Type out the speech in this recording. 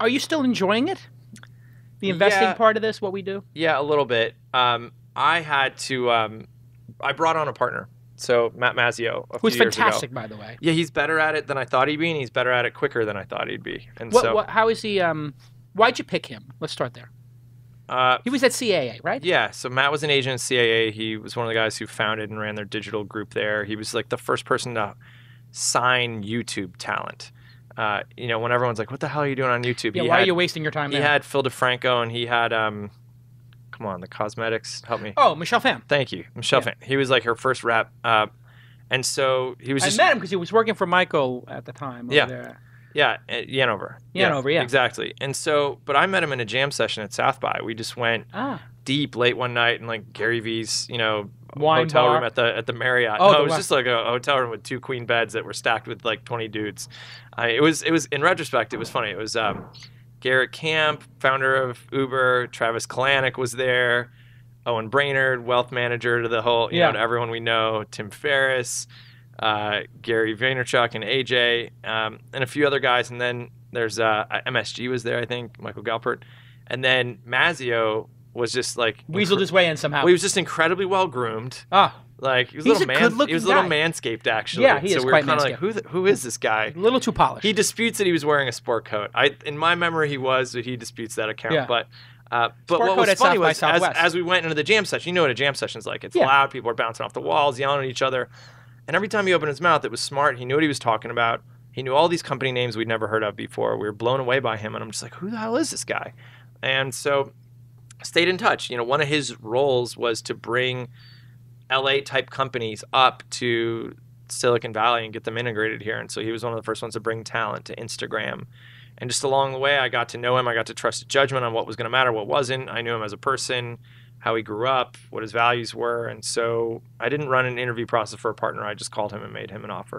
Are you still enjoying it? The investing part of this, what we do? Yeah, a little bit. I had to, I brought on a partner. So Matt Mazzeo, who's fantastic, by the way. Yeah, he's better at it than I thought he'd be, and he's better at it quicker than I thought he'd be. And how is he? Why'd you pick him? Let's start there. He was at CAA, right? Yeah. So Matt was an agent at CAA. He was one of the guys who founded and ran their digital group there. He was like the first person to sign YouTube talent. You know, when everyone's like, "What the hell are you doing on YouTube?" Yeah, why are you wasting your time there? He had Phil DeFranco, and he had. Come on, the cosmetics, help me. Oh, Michelle Pham. Thank you, Michelle Pham. He was like her first rep, and so he was. I met him because he was working for Michael at the time. Over there. Yeah, Yanover. Yanover, yeah, exactly. And so, but I met him in a jam session at South By. We just went deep late one night in like Gary V's, you know, hotel room at the Marriott. Oh, no, it was just like a hotel room with two queen beds that were stacked with like 20 dudes. It was in retrospect, it was funny. It was. Garrett Camp, founder of Uber, Travis Kalanick was there, Owen Brainerd, wealth manager to the whole, you know, to everyone we know, Tim Ferriss, Gary Vaynerchuk and AJ, and a few other guys. And then there's MSG was there, I think, Michael Galpert. And then Mazzeo was just like... Weaseled his way in somehow. Well, he was just incredibly well-groomed. Like, he was a little manscaped, actually. Yeah, he is quite manscaped. So we were kind of like, who is this guy? A little too polished. He disputes that he was wearing a sport coat. In my memory, he was, but he disputes that account. Yeah. But what was funny was, as we went into the jam session, you know what a jam session's like. It's loud, people are bouncing off the walls, yelling at each other. And every time he opened his mouth, it was smart. He knew what he was talking about. He knew all these company names we'd never heard of before. We were blown away by him, and I'm just like, who the hell is this guy? And so stayed in touch. You know, one of his roles was to bring LA type companies up to Silicon Valley and get them integrated here. And so he was one of the first ones to bring talent to Instagram. And just along the way, I got to know him. I got to trust his judgment on what was going to matter, what wasn't. I knew him as a person, how he grew up, what his values were. And so I didn't run an interview process for a partner. I just called him and made him an offer.